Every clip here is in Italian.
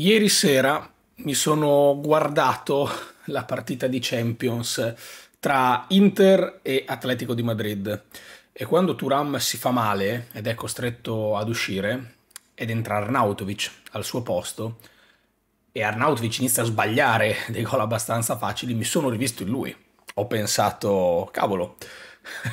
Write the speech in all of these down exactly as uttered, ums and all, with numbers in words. Ieri sera mi sono guardato la partita di Champions tra Inter e Atletico di Madrid e quando Thuram si fa male ed è costretto ad uscire ed entra Arnautovic al suo posto e Arnautovic inizia a sbagliare dei gol abbastanza facili, mi sono rivisto in lui. Ho pensato, cavolo,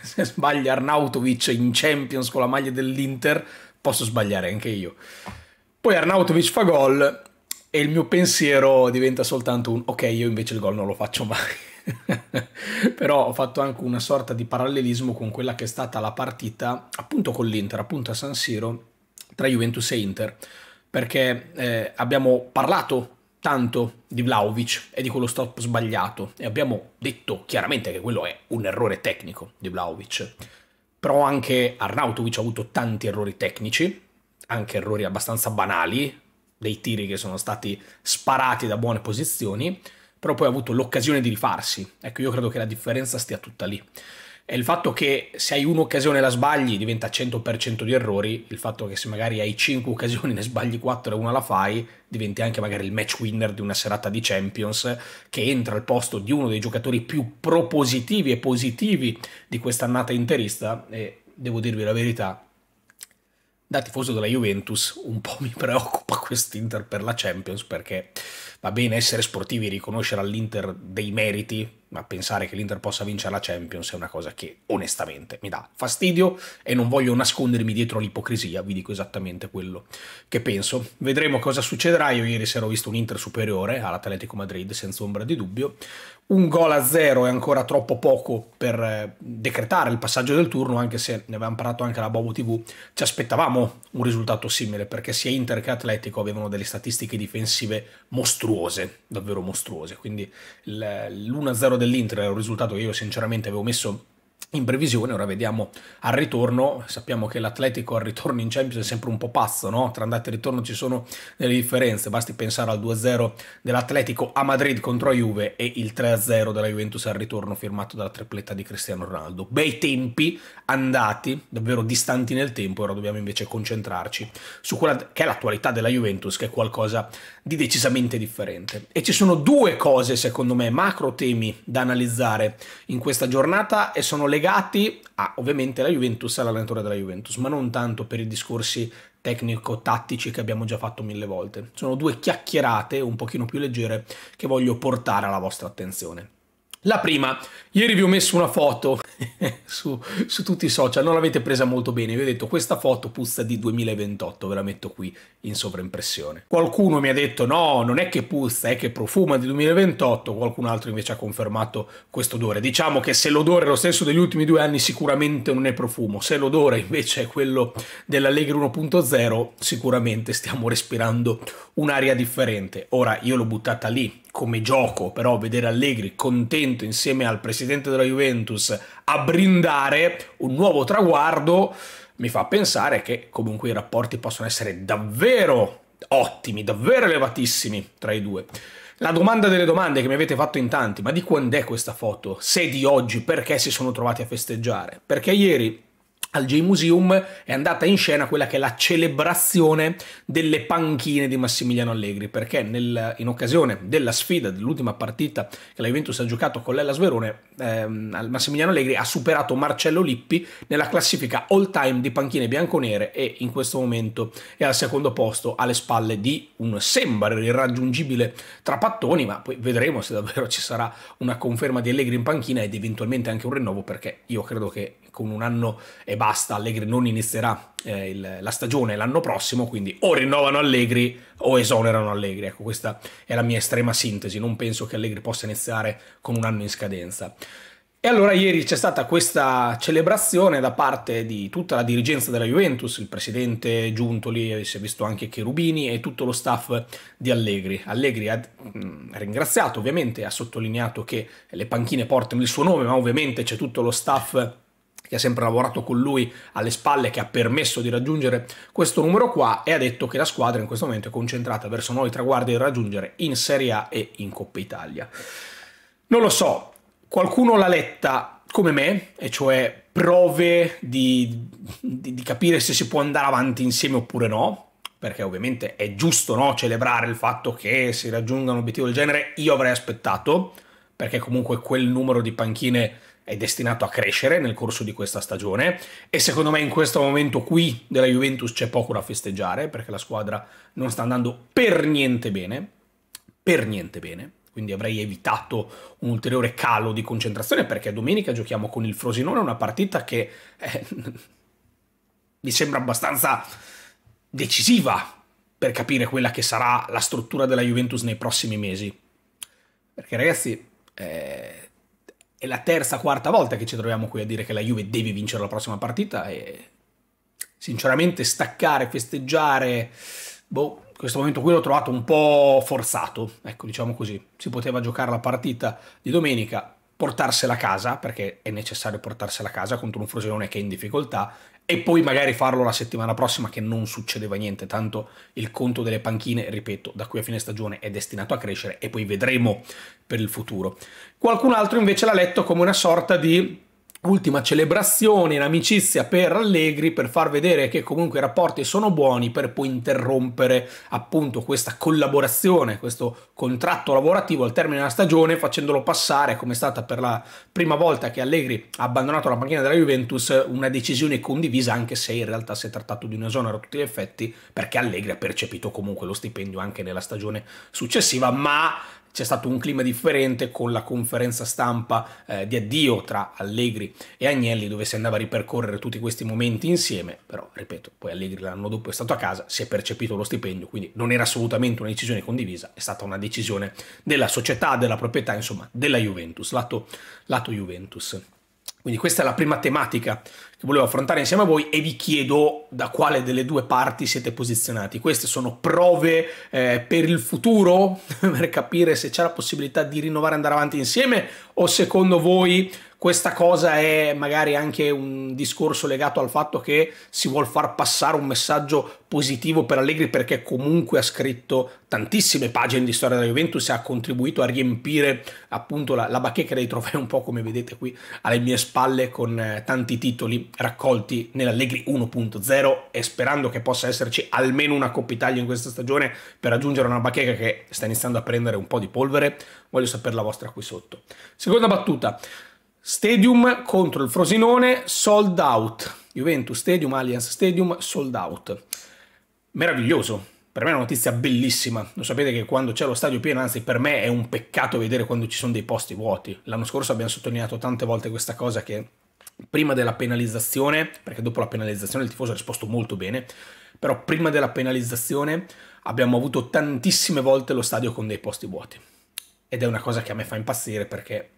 se sbaglia Arnautovic in Champions con la maglia dell'Inter posso sbagliare anche io. Poi Arnautovic fa gol e il mio pensiero diventa soltanto un ok, io invece il gol non lo faccio mai. Però ho fatto anche una sorta di parallelismo con quella che è stata la partita appunto con l'Inter, appunto a San Siro, tra Juventus e Inter, perché eh, abbiamo parlato tanto di Vlahovic e di quello stop sbagliato e abbiamo detto chiaramente che quello è un errore tecnico di Vlahovic, però anche Arnautovic ha avuto tanti errori tecnici, anche errori abbastanza banali, dei tiri che sono stati sparati da buone posizioni, però poi ha avuto l'occasione di rifarsi. Ecco, io credo che la differenza stia tutta lì. E il fatto che se hai un'occasione e la sbagli diventa cento per cento di errori, il fatto che se magari hai cinque occasioni ne sbagli quattro e una la fai, diventi anche magari il match winner di una serata di Champions, che entra al posto di uno dei giocatori più propositivi e positivi di quest'annata interista, e devo dirvi la verità, da tifoso della Juventus un po' mi preoccupa quest'Inter per la Champions, perché va bene essere sportivi e riconoscere all'Inter dei meriti, ma pensare che l'Inter possa vincere la Champions è una cosa che onestamente mi dà fastidio e non voglio nascondermi dietro l'ipocrisia, vi dico esattamente quello che penso. Vedremo cosa succederà. Io ieri sera ho visto un Inter superiore all'Atletico Madrid senza ombra di dubbio. Un gol a zero è ancora troppo poco per decretare il passaggio del turno, anche se ne avevamo parlato anche alla Bobo tivù, ci aspettavamo un risultato simile, perché sia Inter che Atletico avevano delle statistiche difensive mostruose, davvero mostruose, quindi l'uno a zero dell'Inter era un risultato che io sinceramente avevo messo in previsione. Ora vediamo al ritorno, sappiamo che l'Atletico al ritorno in Champions è sempre un po' pazzo, no? Tra andata e ritorno ci sono delle differenze, basti pensare al due a zero dell'Atletico a Madrid contro la Juve e il tre a zero della Juventus al ritorno firmato dalla tripletta di Cristiano Ronaldo. Bei tempi andati, davvero distanti nel tempo, ora dobbiamo invece concentrarci su quella che è l'attualità della Juventus, che è qualcosa di decisamente differente. E ci sono due cose, secondo me, macro temi da analizzare in questa giornata e sono le legati a ovviamente la Juventus e all'allenatore della Juventus, ma non tanto per i discorsi tecnico-tattici che abbiamo già fatto mille volte. Sono due chiacchierate un pochino più leggere che voglio portare alla vostra attenzione. La prima, ieri vi ho messo una foto su, su tutti i social, non l'avete presa molto bene, vi ho detto questa foto puzza di duemilaventotto, ve la metto qui in sovraimpressione. Qualcuno mi ha detto no, non è che puzza, è che profuma di duemilaventotto, qualcun altro invece ha confermato questo odore. Diciamo che se l'odore è lo stesso degli ultimi due anni sicuramente non è profumo, se l'odore invece è quello dell'Allegri uno punto zero sicuramente stiamo respirando un'aria differente. Ora io l'ho buttata lì come gioco, però vedere Allegri contento insieme al presidente della Juventus a brindare un nuovo traguardo mi fa pensare che comunque i rapporti possono essere davvero ottimi, davvero elevatissimi tra i due. La domanda delle domande che mi avete fatto in tanti, ma di quando è questa foto? Se di oggi, perché si sono trovati a festeggiare? Perché ieri al J Museum è andata in scena quella che è la celebrazione delle panchine di Massimiliano Allegri, perché nel, in occasione della sfida dell'ultima partita che la Juventus ha giocato con l'Hellas Verone, ehm, Massimiliano Allegri ha superato Marcello Lippi nella classifica all time di panchine bianconere e in questo momento è al secondo posto alle spalle di un sembra irraggiungibile Trapattoni, ma poi vedremo se davvero ci sarà una conferma di Allegri in panchina ed eventualmente anche un rinnovo, perché io credo che con un anno e basta Allegri non inizierà eh, il, la stagione l'anno prossimo, quindi o rinnovano Allegri o esonerano Allegri. Ecco, questa è la mia estrema sintesi, non penso che Allegri possa iniziare con un anno in scadenza. E allora ieri c'è stata questa celebrazione da parte di tutta la dirigenza della Juventus, il presidente Giuntoli, si è visto anche Cherubini e tutto lo staff di Allegri. Allegri ha ringraziato ovviamente, ha sottolineato che le panchine portano il suo nome, ma ovviamente c'è tutto lo staff che ha sempre lavorato con lui alle spalle, che ha permesso di raggiungere questo numero qua, e ha detto che la squadra in questo momento è concentrata verso nuovi traguardi da raggiungere in Serie A e in Coppa Italia. Non lo so, qualcuno l'ha letta come me, e cioè prove di, di, di capire se si può andare avanti insieme oppure no, perché ovviamente è giusto, no, celebrare il fatto che si raggiunga un obiettivo del genere. Io avrei aspettato, perché comunque quel numero di panchine è destinato a crescere nel corso di questa stagione e secondo me in questo momento qui della Juventus c'è poco da festeggiare, perché la squadra non sta andando per niente bene, per niente bene. Quindi avrei evitato un ulteriore calo di concentrazione, perché domenica giochiamo con il Frosinone una partita che eh, mi sembra abbastanza decisiva per capire quella che sarà la struttura della Juventus nei prossimi mesi. Perché ragazzi, eh, è la terza, quarta volta che ci troviamo qui a dire che la Juve deve vincere la prossima partita e sinceramente staccare, festeggiare, boh... Questo momento qui l'ho trovato un po' forzato, ecco, diciamo così. Si poteva giocare la partita di domenica, portarsela a casa, perché è necessario portarsela a casa contro un Frosinone che è in difficoltà, e poi magari farlo la settimana prossima, che non succedeva niente, tanto il conto delle panchine, ripeto, da qui a fine stagione è destinato a crescere e poi vedremo per il futuro. Qualcun altro invece l'ha letto come una sorta di ultima celebrazione in amicizia per Allegri, per far vedere che comunque i rapporti sono buoni, per poi interrompere appunto questa collaborazione, questo contratto lavorativo al termine della stagione, facendolo passare, come è stata per la prima volta che Allegri ha abbandonato la panchina della Juventus, una decisione condivisa, anche se in realtà si è trattato di una esonero a tutti gli effetti, perché Allegri ha percepito comunque lo stipendio anche nella stagione successiva, ma c'è stato un clima differente con la conferenza stampa eh, di addio tra Allegri e Agnelli, dove si andava a ripercorrere tutti questi momenti insieme. Però, ripeto, poi Allegri l'anno dopo è stato a casa, si è percepito lo stipendio, quindi non era assolutamente una decisione condivisa, è stata una decisione della società, della proprietà, insomma, della Juventus, lato, lato Juventus. Quindi questa è la prima tematica che volevo affrontare insieme a voi e vi chiedo da quale delle due parti siete posizionati. Queste sono prove eh, per il futuro, per capire se c'è la possibilità di rinnovare e andare avanti insieme, o secondo voi questa cosa è magari anche un discorso legato al fatto che si vuol far passare un messaggio positivo per Allegri, perché comunque ha scritto tantissime pagine di storia della Juventus e ha contribuito a riempire appunto la, la bacheca dei trofei, un po' come vedete qui alle mie spalle, con eh, tanti titoli raccolti nell'Allegri uno punto zero, e sperando che possa esserci almeno una Coppa Italia in questa stagione per raggiungere una bacheca che sta iniziando a prendere un po' di polvere. Voglio sapere la vostra qui sotto. Seconda battuta: Stadium contro il Frosinone, sold out. Juventus Stadium, Allianz Stadium, sold out. Meraviglioso. Per me è una notizia bellissima. Lo sapete che quando c'è lo stadio pieno, anzi per me è un peccato vedere quando ci sono dei posti vuoti. L'anno scorso abbiamo sottolineato tante volte questa cosa, che prima della penalizzazione, perché dopo la penalizzazione il tifoso ha risposto molto bene, però prima della penalizzazione abbiamo avuto tantissime volte lo stadio con dei posti vuoti. Ed è una cosa che a me fa impazzire, perché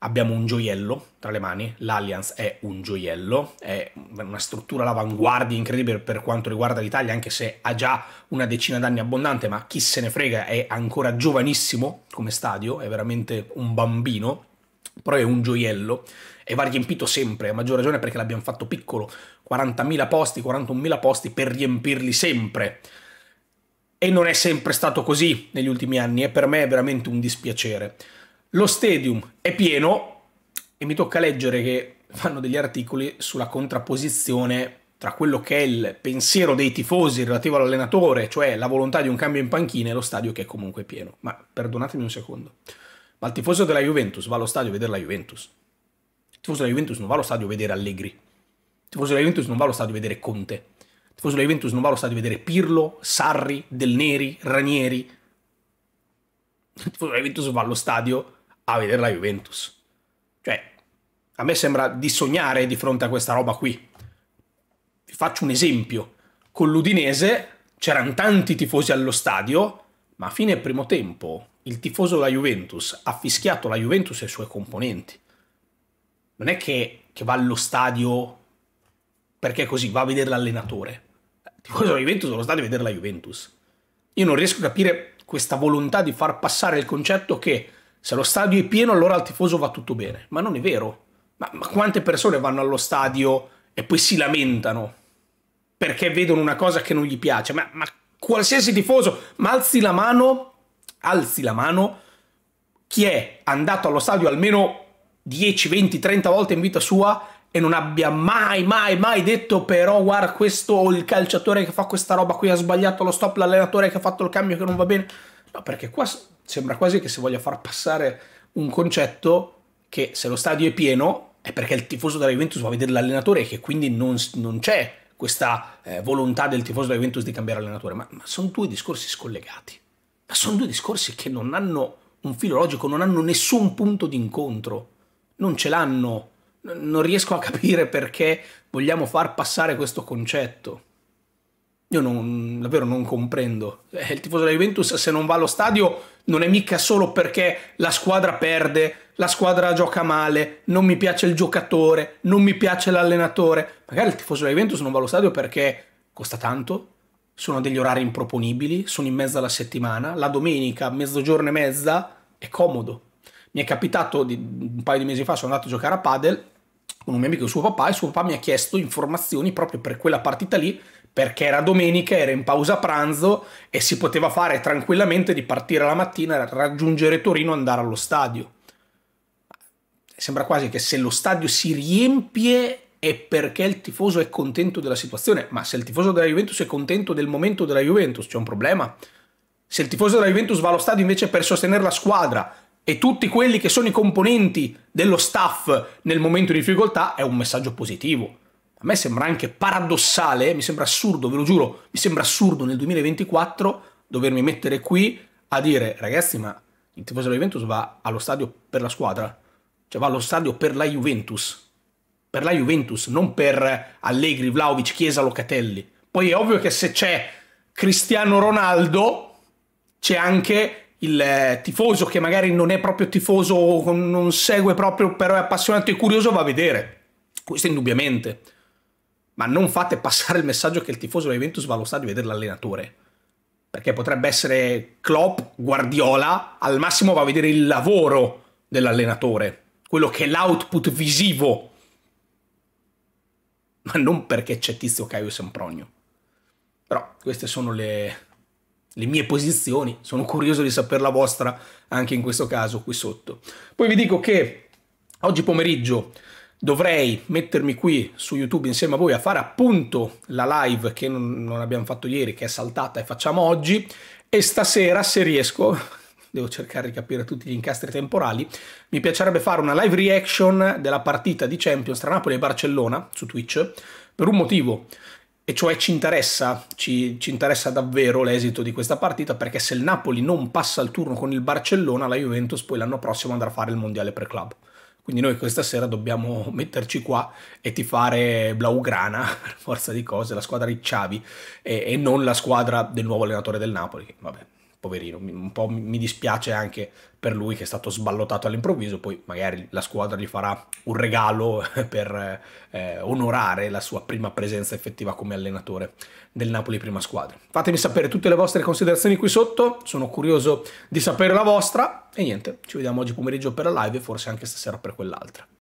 abbiamo un gioiello tra le mani. L'Allianz è un gioiello, è una struttura all'avanguardia incredibile per quanto riguarda l'Italia, anche se ha già una decina d'anni abbondante, ma chi se ne frega, è ancora giovanissimo come stadio, è veramente un bambino, però è un gioiello e va riempito sempre, a maggior ragione perché l'abbiamo fatto piccolo, quarantamila posti, quarantunomila posti per riempirli sempre. E non è sempre stato così negli ultimi anni e per me è veramente un dispiacere. Lo stadium è pieno e mi tocca leggere che fanno degli articoli sulla contrapposizione tra quello che è il pensiero dei tifosi relativo all'allenatore, cioè la volontà di un cambio in panchina, e lo stadio che è comunque pieno. Ma perdonatemi un secondo, ma il tifoso della Juventus va allo stadio a vedere la Juventus. Il tifoso della Juventus non va allo stadio a vedere Allegri. Il tifoso della Juventus non va allo stadio a vedere Conte. Il tifoso della Juventus non va allo stadio a vedere Pirlo, Sarri, Del Neri, Ranieri. Il tifoso della Juventus va allo stadio a vedere la Juventus. Cioè, a me sembra di sognare di fronte a questa roba qui. Vi faccio un esempio. Con l'Udinese c'erano tanti tifosi allo stadio, ma a fine primo tempo il tifoso della Juventus ha fischiato la Juventus e i suoi componenti. Non è che, che va allo stadio perché così, va a vedere l'allenatore. Il tifoso della Juventus va allo stadio a vedere la Juventus. Io non riesco a capire questa volontà di far passare il concetto che se lo stadio è pieno allora al tifoso va tutto bene. Ma non è vero. Ma, ma quante persone vanno allo stadio e poi si lamentano perché vedono una cosa che non gli piace? Ma, ma qualsiasi tifoso, ma alzi la mano, alzi la mano, chi è andato allo stadio almeno dieci, venti, trenta volte in vita sua e non abbia mai, mai, mai detto però guarda questo, il calciatore che fa questa roba qui ha sbagliato lo stop, l'allenatore che ha fatto il cambio che non va bene. No, perché qua sembra quasi che si voglia far passare un concetto che se lo stadio è pieno è perché il tifoso della Juventus va a vedere l'allenatore e che quindi non, non c'è questa eh, volontà del tifoso della Juventus di cambiare allenatore. Ma, ma sono due discorsi scollegati. Ma sono due discorsi che non hanno un filo logico, non hanno nessun punto d'incontro. Non ce l'hanno. Non riesco a capire perché vogliamo far passare questo concetto. Io non, davvero non comprendo. Eh, il tifoso della Juventus se non va allo stadio non è mica solo perché la squadra perde, la squadra gioca male, non mi piace il giocatore, non mi piace l'allenatore. Magari il tifoso della Juventus non va allo stadio perché costa tanto, sono degli orari improponibili, sono in mezzo alla settimana, la domenica, mezzogiorno e mezza, è comodo. Mi è capitato di, un paio di mesi fa, sono andato a giocare a padel con un mio amico e suo papà, e suo papà mi ha chiesto informazioni proprio per quella partita lì, perché era domenica, era in pausa pranzo e si poteva fare tranquillamente di partire la mattina, raggiungere Torino e andare allo stadio. Sembra quasi che se lo stadio si riempie è perché il tifoso è contento della situazione, ma se il tifoso della Juventus è contento del momento della Juventus c'è un problema. Se il tifoso della Juventus va allo stadio invece per sostenere la squadra e tutti quelli che sono i componenti dello staff nel momento di difficoltà è un messaggio positivo. A me sembra anche paradossale, mi sembra assurdo, ve lo giuro, mi sembra assurdo nel duemilaventiquattro dovermi mettere qui a dire ragazzi ma il tifoso della Juventus va allo stadio per la squadra, cioè va allo stadio per la Juventus, per la Juventus, non per Allegri, Vlahovic, Chiesa, Locatelli. Poi è ovvio che se c'è Cristiano Ronaldo c'è anche il tifoso che magari non è proprio tifoso, non segue proprio, però è appassionato e curioso, va a vedere, questo indubbiamente. Ma non fate passare il messaggio che il tifoso della Juventus va allo stadio a vedere l'allenatore. Perché potrebbe essere Klopp, Guardiola, al massimo va a vedere il lavoro dell'allenatore. Quello che è l'output visivo. Ma non perché c'è Tizio, Caio e Sempronio. Però queste sono le, le mie posizioni. Sono curioso di sapere la vostra anche in questo caso qui sotto. Poi vi dico che oggi pomeriggio dovrei mettermi qui su YouTube insieme a voi a fare appunto la live che non, non abbiamo fatto ieri, che è saltata e facciamo oggi, e stasera se riesco, devo cercare di capire tutti gli incastri temporali, mi piacerebbe fare una live reaction della partita di Champions tra Napoli e Barcellona su Twitch per un motivo, e cioè ci interessa, ci, ci interessa davvero l'esito di questa partita, perché se il Napoli non passa il turno con il Barcellona la Juventus poi l'anno prossimo andrà a fare il mondiale per club. Quindi noi questa sera dobbiamo metterci qua e tifare Blaugrana, per forza di cose, la squadra di Xavi, e, e non la squadra del nuovo allenatore del Napoli. Che, vabbè, poverino, un po' mi dispiace anche per lui che è stato sballottato all'improvviso, poi magari la squadra gli farà un regalo per eh, onorare la sua prima presenza effettiva come allenatore del Napoli prima squadra. Fatemi sapere tutte le vostre considerazioni qui sotto, sono curioso di sapere la vostra. E niente, ci vediamo oggi pomeriggio per la live e forse anche stasera per quell'altra.